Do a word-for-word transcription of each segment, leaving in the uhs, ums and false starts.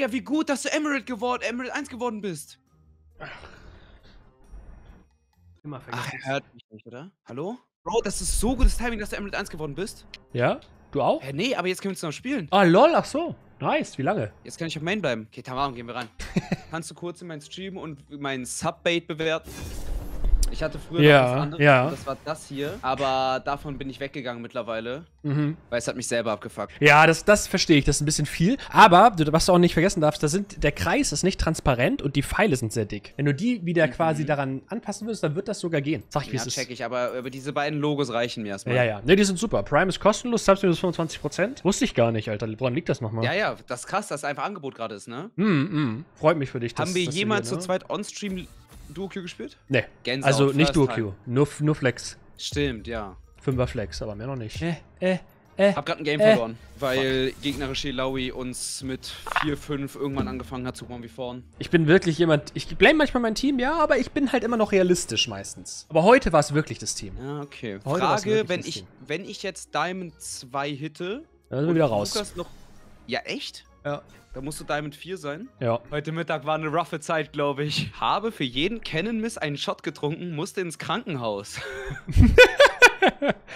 Digga, wie gut, dass du Emerald geworden, Emerald eins geworden bist. Immer vergessen. Ach, er hört mich nicht, oder? Hallo? Bro, das ist so gutes Timing, dass du Emerald eins geworden bist. Ja? Du auch? Ja, nee, aber jetzt können wir zusammen spielen. Ah, lol, ach so. Nice, wie lange? Jetzt kann ich auf Main bleiben. Okay, Tamam, gehen wir ran. Kannst du kurz in meinen Stream und meinen Subbait bewerten? Ich hatte früher ja, noch was anderes, ja. Das war das hier, aber davon bin ich weggegangen mittlerweile, mhm. Weil es hat mich selber abgefuckt. Ja, das, das verstehe ich, das ist ein bisschen viel, aber was du auch nicht vergessen darfst, da sind, der Kreis ist nicht transparent und die Pfeile sind sehr dick. Wenn du die wieder mhm. quasi daran anpassen würdest, dann wird das sogar gehen. Sag ich, wie ja, es check ich, aber über diese beiden Logos reichen mir erstmal. Ja, ja, ne, die sind super. Prime ist kostenlos, Subs minus fünfundzwanzig Prozent. Wusste ich gar nicht, Alter, woran liegt das nochmal? Ja, ja, das ist krass, dass einfach Angebot gerade ist, ne? Mhm, mh. Freut mich für dich. Haben dass, wir dass jemals hier, ne? zu zweit on-stream Duo Q gespielt? Nee. Gänsehaut, also nicht Duo Q, nur, nur Flex. Stimmt, ja. Fünfer Flex, aber mehr noch nicht. Äh, äh, äh. Hab grad ein Game äh. verloren, weil Fuck. gegnerische Lowi uns mit vier fünf irgendwann angefangen hat zu vorn. Ich bin wirklich jemand, ich blame manchmal mein Team, ja, aber ich bin halt immer noch realistisch meistens. Aber heute war es wirklich das Team. Ja, okay. Heute Frage, wenn ich, wenn ich jetzt Diamond zwei hitte, dann sind wir wieder raus. Lukas noch, ja, echt? Ja. Da musst du Diamond vier sein. Ja. Heute Mittag war eine roughe Zeit, glaube ich. Habe für jeden Canon-Miss einen Shot getrunken, musste ins Krankenhaus.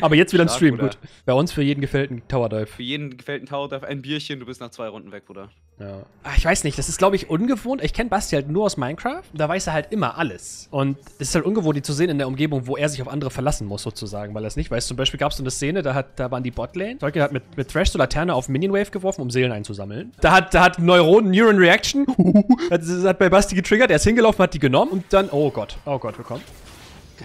Aber jetzt wieder ein Stream, Bruder. Gut. Bei uns für jeden gefällten Tower-Dive. Für jeden gefällten Tower-Dive ein Bierchen, du bist nach zwei Runden weg, Bruder. Ja. Ach, ich weiß nicht, das ist, glaube ich, ungewohnt. Ich kenne Basti halt nur aus Minecraft. Da weiß er halt immer alles. Und es ist halt ungewohnt, die zu sehen in der Umgebung, wo er sich auf andere verlassen muss, sozusagen, weil er es nicht weiß. Zum Beispiel gab es so eine Szene, da, hat, da waren die Botlane. Tolkien hat mit, mit Thresh so Laterne auf Minion Wave geworfen, um Seelen einzusammeln. Da hat, da hat Neuron Neuron Reaction. Das hat bei Basti getriggert. Er ist hingelaufen, hat die genommen und dann, oh Gott, oh Gott, willkommen.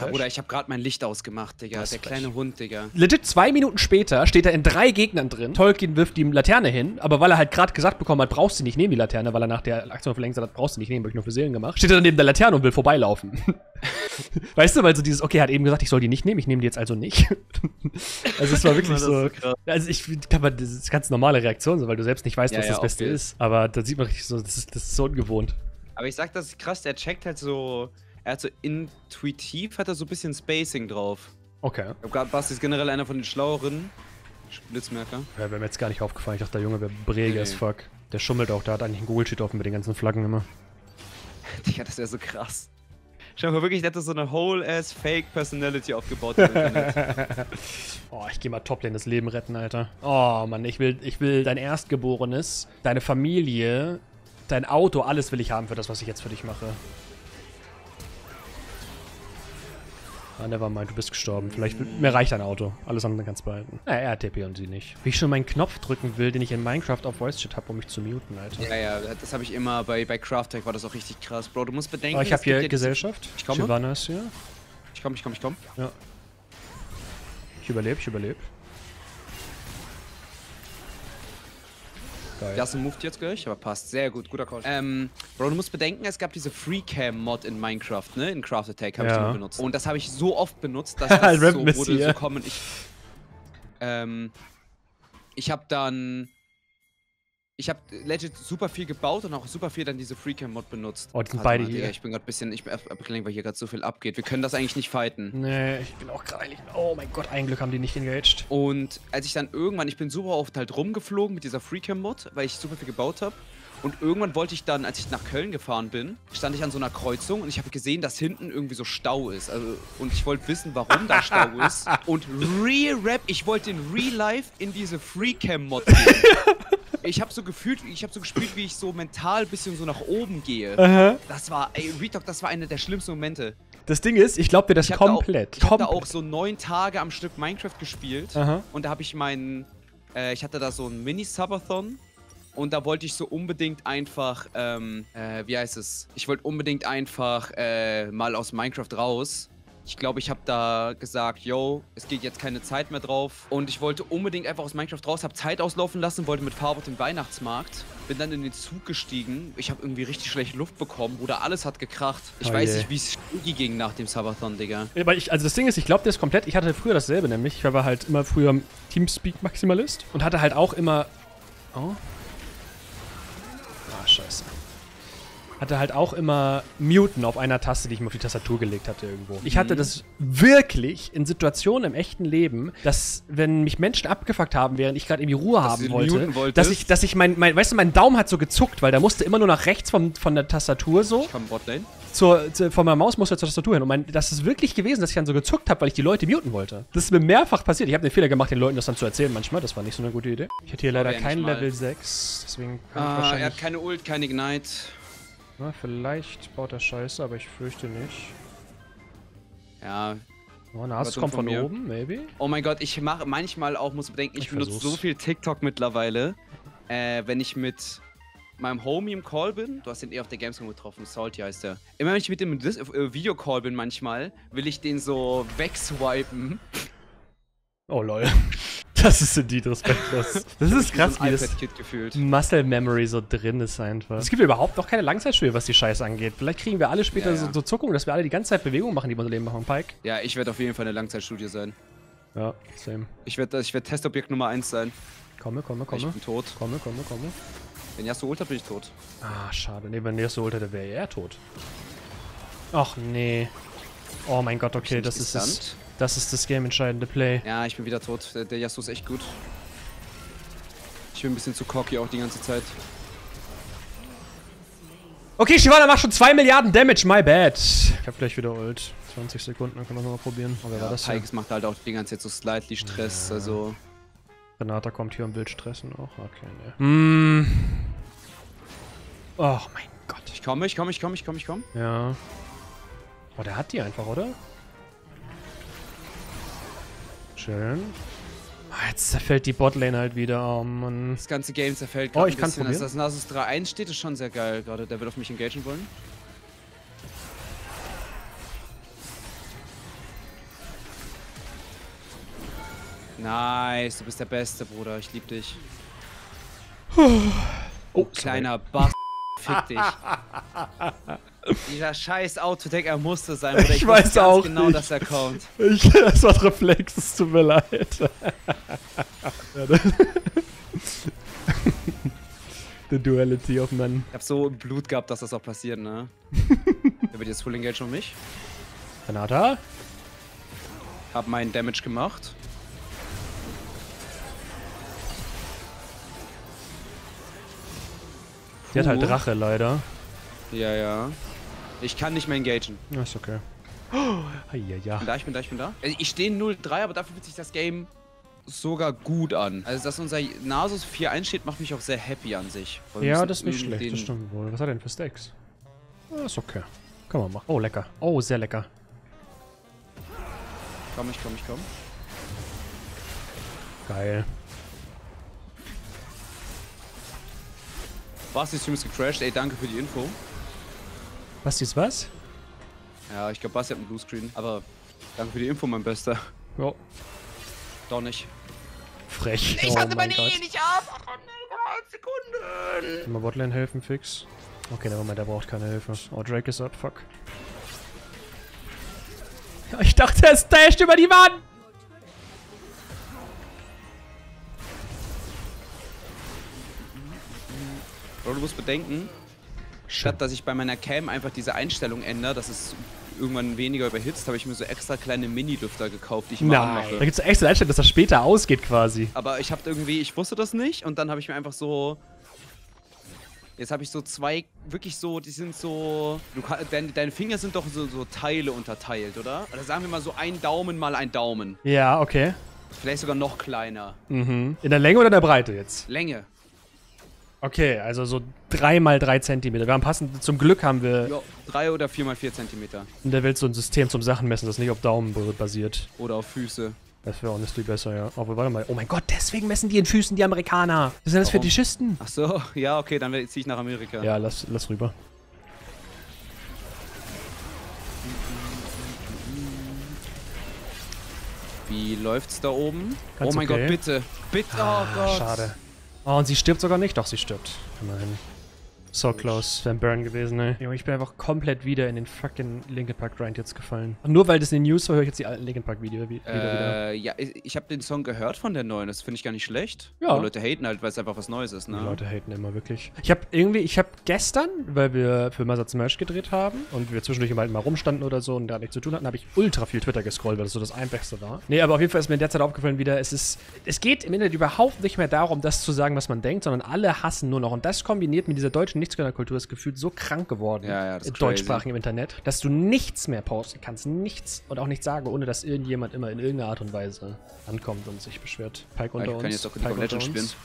Ja, Bruder, ich habe gerade mein Licht ausgemacht, Digga. Das der kleine Hund, Digga. Legit zwei Minuten später steht er in drei Gegnern drin. Tolkien wirft die Laterne hin, aber weil er halt gerade gesagt bekommen hat, brauchst du nicht nehmen, die Laterne, weil er nach der Aktion verlängert hat, brauchst du nicht nehmen, weil ich nur für Seelen gemacht. Steht er dann neben der Laterne und will vorbeilaufen. Weißt du, weil so dieses, okay, er hat eben gesagt, ich soll die nicht nehmen, ich nehme die jetzt also nicht. Also es war wirklich so. Also ich glaube, das ist ganz normale Reaktion, weil du selbst nicht weißt, ja, was ja, das Beste okay. ist. Aber da sieht man richtig so, das ist, das ist so ungewohnt. Aber ich sag, das ist krass, der checkt halt so. Er hat so intuitiv, hat er so ein bisschen Spacing drauf. Okay. Ich glaube, Basti ist generell einer von den Schlaueren. Blitzmerker. Ja, wäre mir jetzt gar nicht aufgefallen. Ich dachte, der Junge wäre brege as fuck. Der schummelt auch, der hat eigentlich einen Google Sheet offen mit den ganzen Flaggen immer. Digga, das wäre so krass. Schau mal, wirklich, der hat so eine whole-ass Fake-Personality aufgebaut im Internet. Oh, ich geh mal Toplane das Leben retten, Alter. Oh, Mann, ich will, ich will dein Erstgeborenes, deine Familie, dein Auto, alles will ich haben für das, was ich jetzt für dich mache. Ah, nevermind, du bist gestorben. Vielleicht mir reicht dein Auto. Alles andere kannst du behalten. Naja, er hat T P und sie nicht. Wie ich schon meinen Knopf drücken will, den ich in Minecraft auf Voice-Chat habe, um mich zu muten, Alter. Ja, ja, das habe ich immer. Bei, bei Craft Tech war das auch richtig krass. Bro, du musst bedenken, oh, ich habe hier Gesellschaft. Ich komme. Shyvana ist hier. Ich komme, ich komme, ich komme. Ja. Ich überlebe, ich überlebe. Geil. Yasuo moved jetzt gleich, aber passt. Sehr gut, guter Call. Ähm, Bro, du musst bedenken, es gab diese Freecam-Mod in Minecraft, ne? In Craft Attack habe ja. ich den benutzt. Und das habe ich so oft benutzt, dass das so wurde, so kommen. Ich, ähm, ich habe dann... Ich habe legit super viel gebaut und auch super viel dann diese Freecam-Mod benutzt. Oh, die sind beide hier. Ich bin gerade ein bisschen... Ich bin abgelenkt, weil hier gerade so viel abgeht. Wir können das eigentlich nicht fighten. Nee, ich bin auch gerade eigentlich... Oh mein Gott, ein Glück haben die nicht engaged. Und als ich dann irgendwann... Ich bin super oft halt rumgeflogen mit dieser Freecam-Mod, weil ich super viel gebaut habe. Und irgendwann wollte ich dann, als ich nach Köln gefahren bin, stand ich an so einer Kreuzung und ich habe gesehen, dass hinten irgendwie so Stau ist. Also, und ich wollte wissen, warum da Stau ist. Und Real Rap, ich wollte in Real Life in diese Freecam-Mod gehen. Ich habe so gefühlt, ich habe so gespielt, wie ich so mental ein bisschen so nach oben gehe. Aha. Das war, ey, Redoc, das war einer der schlimmsten Momente. Das Ding ist, ich glaube dir das ich komplett. Da auch, ich habe da auch so neun Tage am Stück Minecraft gespielt. Aha. Und da habe ich meinen, äh, ich hatte da so einen Mini-Subathon. Und da wollte ich so unbedingt einfach, ähm, äh, wie heißt es? Ich wollte unbedingt einfach, äh, mal aus Minecraft raus. Ich glaube, ich habe da gesagt, yo, es geht jetzt keine Zeit mehr drauf. Und ich wollte unbedingt einfach aus Minecraft raus, habe Zeit auslaufen lassen, wollte mit Fahrrad auf den Weihnachtsmarkt. Bin dann in den Zug gestiegen. Ich habe irgendwie richtig schlechte Luft bekommen. Bruder, alles hat gekracht. Ich oh weiß je. nicht, wie es ging nach dem Subathon, Digga. Ja, ich, also das Ding ist, ich glaube, das ist komplett. Ich hatte früher dasselbe nämlich. Ich war halt immer früher Teamspeak-Maximalist. Und hatte halt auch immer... Oh... Ah, scheiße. hatte halt auch immer Muten auf einer Taste, die ich mir auf die Tastatur gelegt hatte irgendwo. Ich hatte das wirklich in Situationen im echten Leben, dass wenn mich Menschen abgefuckt haben, während ich gerade irgendwie Ruhe haben wollte, dass ich, dass ich mein, mein, weißt du, mein Daumen hat so gezuckt, weil der musste immer nur nach rechts vom, von der Tastatur so. Ich kann Botlane. Zur, zu, von meiner Maus musste er zur Tastatur hin. Und mein, das ist wirklich gewesen, dass ich dann so gezuckt habe, weil ich die Leute muten wollte. Das ist mir mehrfach passiert. Ich habe den Fehler gemacht, den Leuten das dann zu erzählen manchmal. Das war nicht so eine gute Idee. Ich hatte hier leider kein Level sechs, deswegen kann ah, ich wahrscheinlich... Er hat keine Ult, keine Ignite. Na, vielleicht baut er Scheiße, aber ich fürchte nicht. Ja. Oh, Nasus kommt von, von oben, maybe. Oh mein Gott, ich mache manchmal auch, muss bedenken, ich, ich benutze versuch's. so viel TikTok mittlerweile, äh, wenn ich mit meinem Homie im Call bin. Du hast den eh auf der Gamescom getroffen, Salty heißt der. Immer wenn ich mit dem Videocall bin manchmal, will ich den so wegswipen. Oh lol. Das ist indeed respektlos. Das ist krass, wie das Muscle Memory so drin ist einfach. Es gibt ja überhaupt noch keine Langzeitspiele, was die Scheiße angeht. Vielleicht kriegen wir alle später ja, ja. So, so Zuckungen, dass wir alle die ganze Zeit Bewegungen machen, die wir unser Leben machen, Pike. Ja, ich werde auf jeden Fall eine Langzeitstudie sein. Ja, same. Ich werde ich werd Testobjekt Nummer eins sein. Komme, komme, komme. Ich bin tot. Komme, komme, komme. Wenn Yasuo Ultra bin ich tot. Ah, schade. Nee, wenn Yasuo Ultra, der wäre er tot. Ach, nee. Oh mein Gott, okay, das ist das. Das ist das game-entscheidende Play. Ja, ich bin wieder tot. Der, der Yasuo ist echt gut. Ich bin ein bisschen zu cocky auch die ganze Zeit. Okay, Shyvana macht schon zwei Milliarden Damage, my bad. Ich hab gleich wieder Ult. zwanzig Sekunden, dann können wir nochmal probieren. Aber ja, war das Pike hier? Macht halt auch die ganze Zeit so slightly Stress, ja. Also... Renata kommt hier am Bild stressen auch. Okay, ne. Mm. Oh mein Gott. Ich komme, ich komme, ich komme, ich komme, ich komme. Ja. Oh, der hat die einfach, oder? Schön. Oh, jetzt zerfällt die Botlane halt wieder. Oh Mann. Das ganze Game zerfällt gerade. Oh, ich kann probieren. Dass das Nasus drei eins steht, ist schon sehr geil gerade. Der wird auf mich engagieren wollen. Nice, du bist der Beste, Bruder. Ich lieb dich. Oh, oh kleiner Bast. Fick dich. Dieser scheiß Autodeck, er musste sein, Bruder. Ich, ich weiß auch genau, nicht. Dass er kommt. Ich, das war Reflex, es tut mir leid. The Duality of Man. Ich hab so Blut gehabt, dass das auch passiert, ne? Der wird jetzt Full Engage um mich. Renata? Hab meinen Damage gemacht. Die hat halt Drache, leider. Ja, ja. Ich kann nicht mehr engagen. Ja, ist okay. Oh, ja, ja. Ich bin da, ich bin da, ich bin da. Also ich stehe null drei, aber dafür fühlt sich das Game sogar gut an. Also, dass unser Nasus vier eins steht, macht mich auch sehr happy an sich. Ja, das ist nicht schlecht, das stimmt wohl. Was hat er denn für Stacks? Ja, ist okay. Kann man machen. Oh, lecker. Oh, sehr lecker. Komm, ich komm, ich komm. Geil. Basti Stream ist gecrashed, ey, danke für die Info. Basti ist was? Ja, ich glaube, Basti hat einen Bluescreen, aber danke für die Info, mein Bester. Jo. Doch nicht. Frech. Ich oh hatte meine E nicht auf! Oh nein, Sekunden! Kann man Botlane helfen, fix? Okay, der Moment, der braucht keine Hilfe. Oh, Drake ist up, fuck. Ich dachte, er ist dashed über die Wand! Aber du musst bedenken, statt dass ich bei meiner Cam einfach diese Einstellung ändere, dass es irgendwann weniger überhitzt, habe ich mir so extra kleine Mini-Lüfter gekauft, die ich mal anmache. Da gibt es echt so eine Einstellung, dass das später ausgeht quasi. Aber ich habe irgendwie, ich wusste das nicht und dann habe ich mir einfach so... Jetzt habe ich so zwei, wirklich so, die sind so... Du, deine, deine Finger sind doch so, so Teile unterteilt, oder? Oder sagen wir mal so ein Daumen mal ein Daumen. Ja, okay. Vielleicht sogar noch kleiner. Mhm. In der Länge oder in der Breite jetzt? Länge. Okay, also so drei mal drei Zentimeter. Wir haben passend, zum Glück haben wir... Jo, drei oder vier mal vier Zentimeter. In der Welt so ein System zum Sachenmessen, das nicht auf Daumen basiert. Oder auf Füße. Das wäre honestly besser, ja. Aber warte mal. Oh mein Gott, deswegen messen die in Füßen, die Amerikaner. Was sind das für Fetischisten? Ach so, ja, okay, dann ziehe ich nach Amerika. Ja, lass, lass rüber. Wie läuft's da oben? Ganz oh mein okay. Gott, bitte. Bitte, ah, oh Gott. Schade. Oh, und sie stirbt sogar nicht. Doch, sie stirbt. Immerhin. So close, wäre ein Burn gewesen, ey. Junge, ich bin einfach komplett wieder in den fucking Linkin Park Grind jetzt gefallen. Und nur weil das in den News war, höre ich jetzt die alten Linkin Park Video wieder. Äh, wieder. Ja, ich habe den Song gehört von der neuen, das finde ich gar nicht schlecht. Ja. Aber Leute haten halt, weil es einfach was Neues ist, ne? Die Leute haten immer, wirklich. Ich habe irgendwie, ich habe gestern, weil wir für Masatz Merch gedreht haben und wir zwischendurch immer halt mal rumstanden oder so und gar nichts zu tun hatten, habe ich ultra viel Twitter gescrollt, weil das so das Einfachste war. Nee, aber auf jeden Fall ist mir in der Zeit aufgefallen wieder, es ist, es geht im Internet überhaupt nicht mehr darum, das zu sagen, was man denkt, sondern alle hassen nur noch. Und das kombiniert mit dieser deutschen Nichtskönnerkultur ist gefühlt so krank geworden, ja, ja, das ist deutschsprachigen im Internet, dass du nichts mehr posten kannst, nichts und auch nichts sagen, ohne dass irgendjemand immer in irgendeiner Art und Weise ankommt und sich beschwert. Pike unter uns. Ich kann jetzt auch Pike unter uns.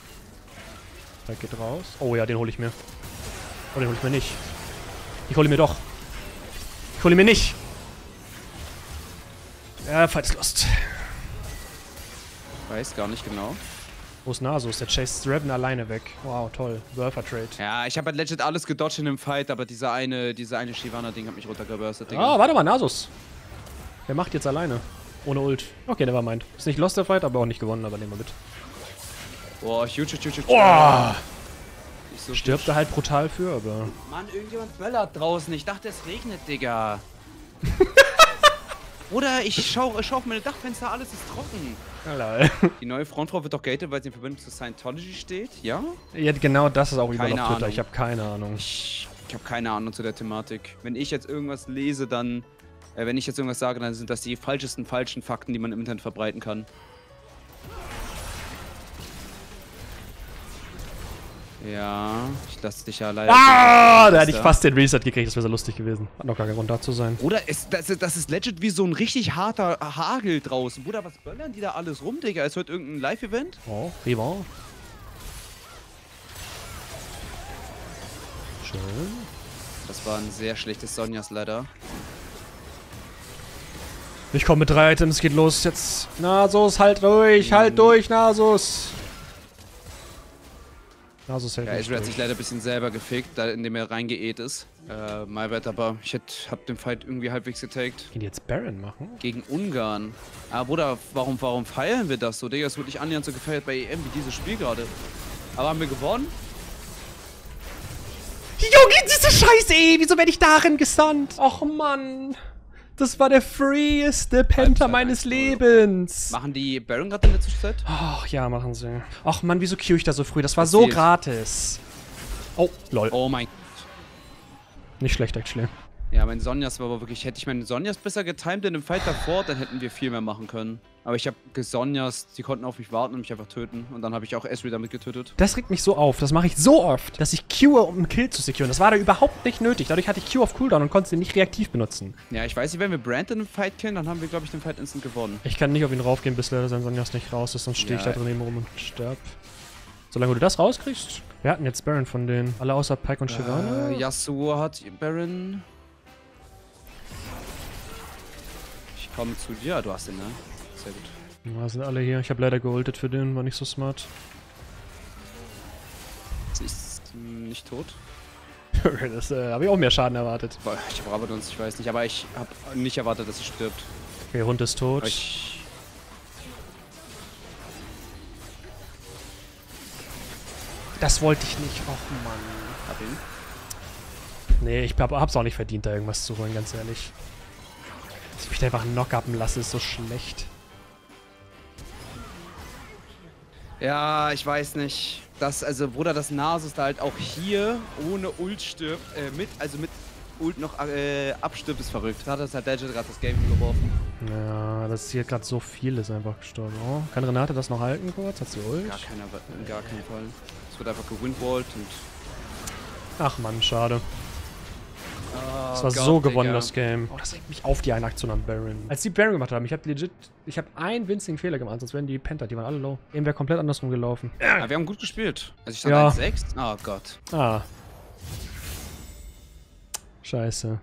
Pike geht raus. Oh ja, den hole ich mir. Oh, den hole ich mir nicht. Ich hole mir doch. Ich hole mir nicht. Ja, falls lost. Ich weiß gar nicht genau. Wo ist Nasus? Der chased Revan alleine weg. Wow, toll. Burfer Trade. Ja, ich habe halt legit alles gedodged in dem Fight, aber dieser eine, dieser eine Shyvana-Ding hat mich runtergeburstet, Digga. Ah, warte mal, Nasus. Der macht jetzt alleine. Ohne Ult. Okay, nevermind. Ist nicht lost der Fight, aber auch nicht gewonnen, aber nehmen wir mit. Boah, huge, huge, huge. Boah! So stirbt er halt brutal für, aber... Mann, irgendjemand böllert draußen. Ich dachte, es regnet, Digga. Oder ich schaue schau auf meine Dachfenster, alles ist trocken. Alter. Die neue Frontfrau wird doch gated, weil sie in Verbindung zu Scientology steht, ja? Ja, genau das ist auch keine über auf Twitter. Ich habe keine Ahnung. Ich, ich habe keine Ahnung zu der Thematik. Wenn ich jetzt irgendwas lese, dann... Äh, wenn ich jetzt irgendwas sage, dann sind das die falschesten falschen Fakten, die man im Internet verbreiten kann. Ja, ich lasse dich ja leider... Ah, da hätte ich fast den Reset gekriegt, das wäre so lustig gewesen. Hat noch gar keinen Grund da zu sein. Oder ist, das, ist, das ist legit wie so ein richtig harter Hagel draußen. Bruder, was böllern die da alles rum, Digga? Ist heute irgendein Live-Event? Oh, Rivan. Schön. Das war ein sehr schlechtes Sonjas leider. Ich komme mit drei Items, geht los jetzt. Nasus, halt durch, hm. halt durch, Nasus. Nasus hält ja, Israel hat sich leider ein bisschen selber gefickt, indem er reingeäht ist. Äh, my bad, aber ich hätt, hab den Fight irgendwie halbwegs getaggt. Gehen die jetzt Baron machen? Gegen Ungarn. Ah, Bruder, warum, warum feiern wir das so? Digga, es wird nicht annähernd so gefeiert bei E M wie dieses Spiel gerade. Aber haben wir gewonnen? Junge, diese Scheiße, ey! Wieso werde ich darin gesandt? Och, Mann. Das war der freeste Panther meines Lebens. Machen die Baron gerade in der Zwischenzeit? Ach ja, machen sie. Ach Mann, wieso queue ich da so früh? Das war so gratis. Oh, lol. Oh mein Gott. Nicht schlecht, actually. Ja, mein Sonjas war aber wirklich... Hätte ich meinen Sonjas besser getimed in dem Fight davor, dann hätten wir viel mehr machen können. Aber ich habe gesonjas, die konnten auf mich warten und mich einfach töten. Und dann habe ich auch Esri damit getötet. Das regt mich so auf, das mache ich so oft, dass ich Q, um einen Kill zu securen. Das war da überhaupt nicht nötig. Dadurch hatte ich Q auf Cooldown und konnte sie nicht reaktiv benutzen. Ja, ich weiß nicht, wenn wir Brand in einem Fight killen, dann haben wir, glaube ich, den Fight instant gewonnen. Ich kann nicht auf ihn raufgehen, bis leider sein Sonjas nicht raus ist, sonst stehe ja, ich da drin eben rum und sterb. Solange du das rauskriegst. Wir hatten jetzt Baron von denen. Alle außer Pike und Shyvana. Äh, Yasuo hat Baron... Komm zu dir, du hast ihn, ne? Sehr gut. Ja, sind alle hier. Ich habe leider geholtet für den, war nicht so smart. Sie ist nicht tot. Das äh, habe ich auch mehr Schaden erwartet. Boah, ich habe aber uns, ich weiß nicht, aber ich habe nicht erwartet, dass sie stirbt. Okay, Hund ist tot. Ich... Das wollte ich nicht. Och Mann. Hab ihn. Nee, ich hab, hab's auch nicht verdient, da irgendwas zu holen, ganz ehrlich. Dass ich mich da einfach knock-upen lasse, ist so schlecht. Ja, ich weiß nicht. Das, also, Bruder, das Nasus da halt auch hier ohne Ult stirbt, äh, mit, also mit Ult noch äh, abstirbt, ist verrückt. Da hat das halt Legend gerade das Game geworfen. Ja, das ist hier gerade so viel, ist einfach gestorben. Oh, kann Renata das noch halten kurz? Hat sie Ult? Gar keiner, in gar keinen Fall. Es wird einfach gewindwallt und... Ach man, schade. Oh, das war Gott, so gewonnen, Digga. Das Game. Oh, das regt mich auf, die eine Aktion am Baron. Als die Baron gemacht haben, ich hab legit, ich hab einen winzigen Fehler gemacht, sonst wären die Panther, die waren alle low. Eben wäre komplett andersrum gelaufen. Ja, wir haben gut gespielt. Also ich stand eins sechs. Ja. Oh Gott. Ah. Scheiße.